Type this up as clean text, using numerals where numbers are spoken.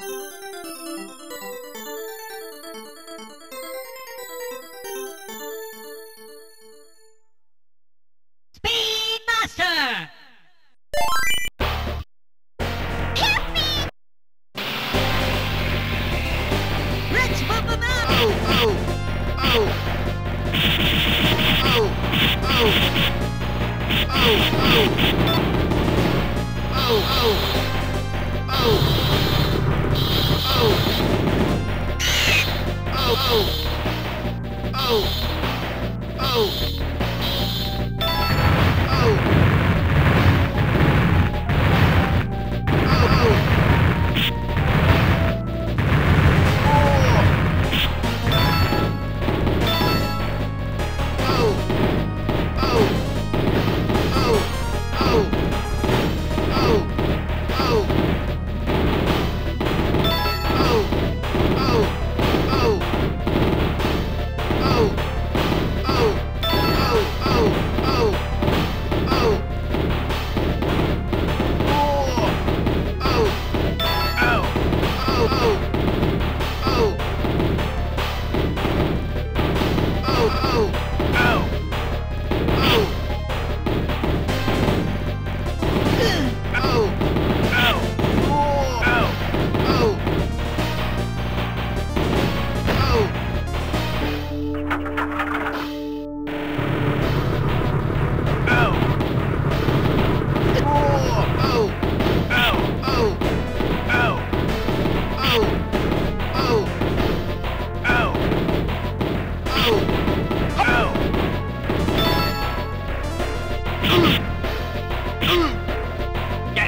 Spin Master! Help me! Let's bump them out!